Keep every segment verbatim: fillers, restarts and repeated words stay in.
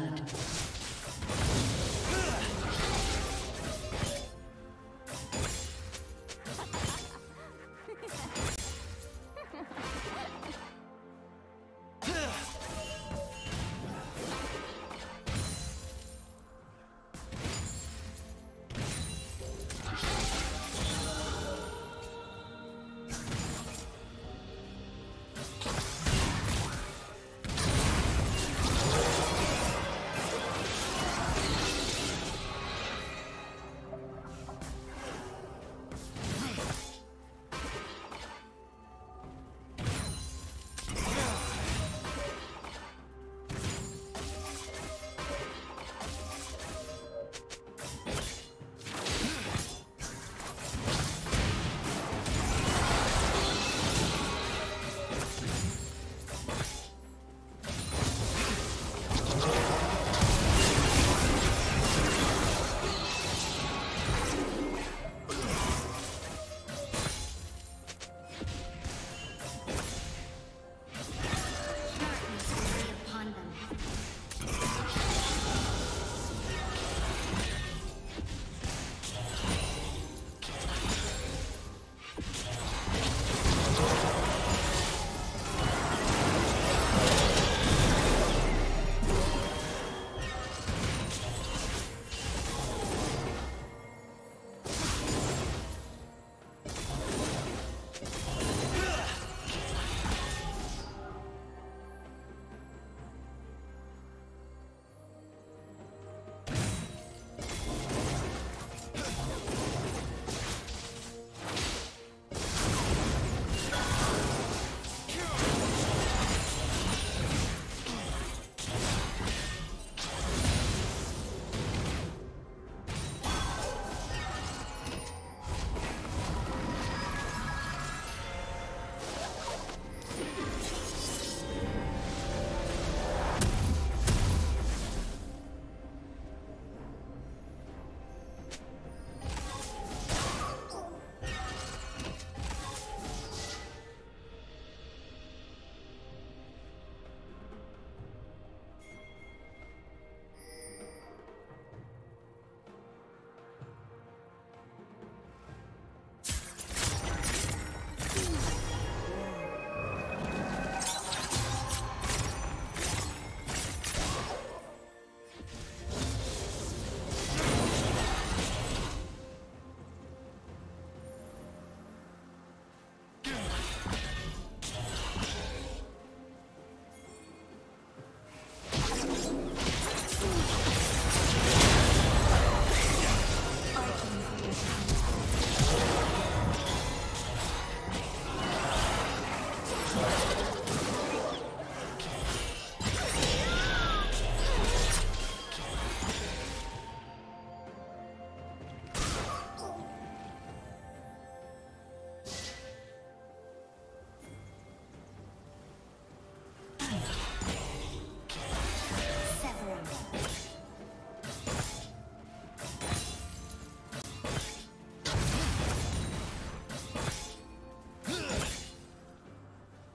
blood.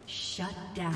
Shut down.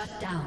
Shut down.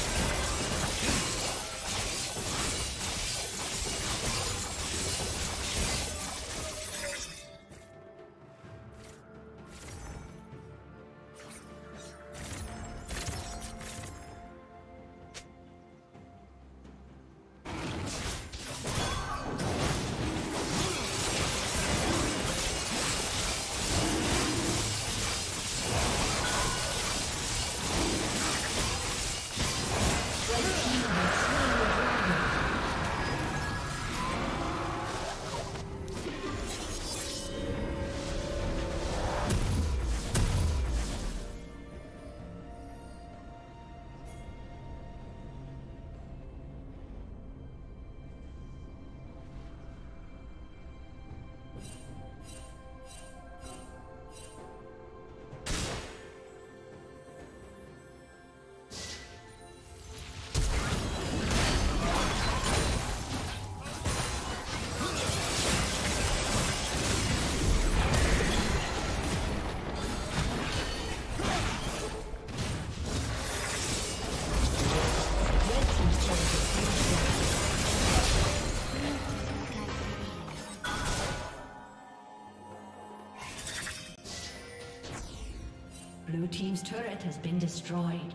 Blue team's turret has been destroyed.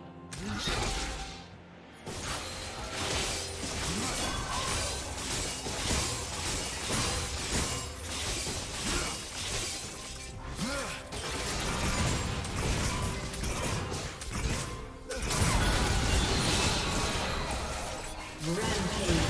Rampage.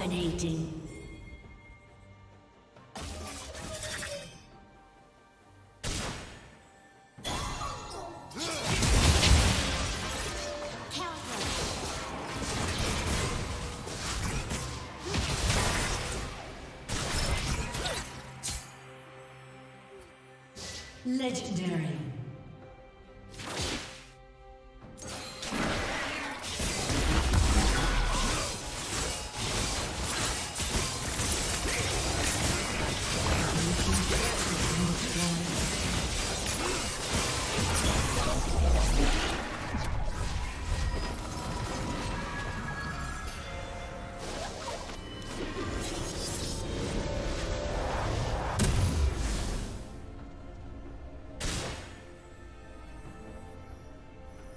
Dominating. Legendary.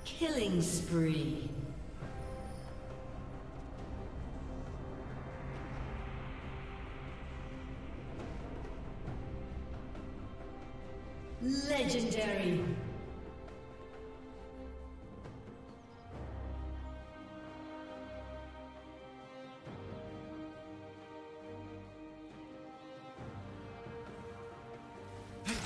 Killing spree. Legendary. Blue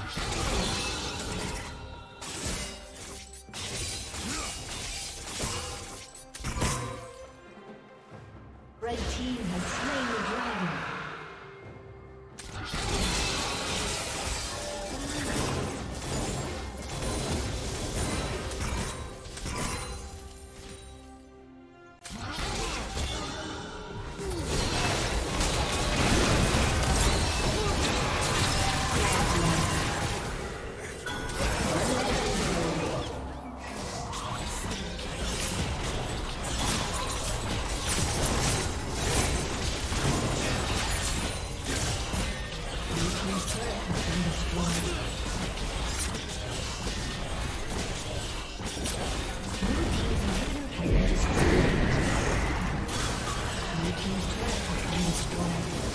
team's turret has been destroyed.